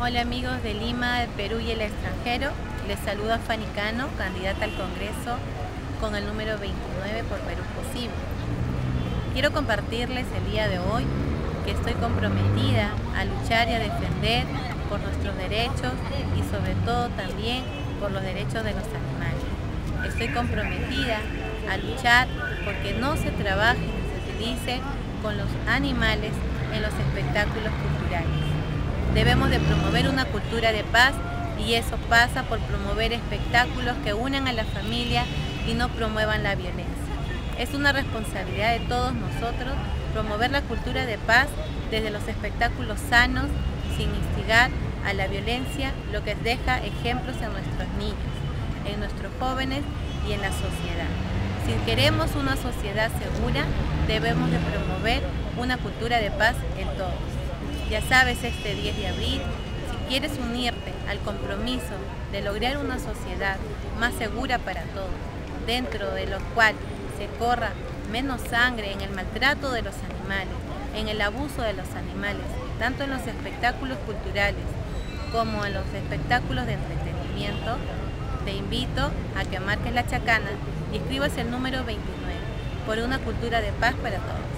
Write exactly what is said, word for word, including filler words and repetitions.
Hola amigos de Lima, de Perú y el extranjero. Les saluda Fanny Cano, candidata al Congreso con el número veintinueve por Perú Posible. Quiero compartirles el día de hoy que estoy comprometida a luchar y a defender por nuestros derechos y sobre todo también por los derechos de los animales. Estoy comprometida a luchar porque no se trabaje ni se utilice con los animales en los espectáculos culturales. Debemos de promover una cultura de paz y eso pasa por promover espectáculos que unan a la familia y no promuevan la violencia. Es una responsabilidad de todos nosotros promover la cultura de paz desde los espectáculos sanos, sin instigar a la violencia, lo que deja ejemplos en nuestros niños, en nuestros jóvenes y en la sociedad. Si queremos una sociedad segura, debemos de promover una cultura de paz en todos. Ya sabes, este diez de abril, si quieres unirte al compromiso de lograr una sociedad más segura para todos, dentro de lo cual se corra menos sangre en el maltrato de los animales, en el abuso de los animales, tanto en los espectáculos culturales como en los espectáculos de entretenimiento, te invito a que marques la chacana y escribas el número veintinueve por una cultura de paz para todos.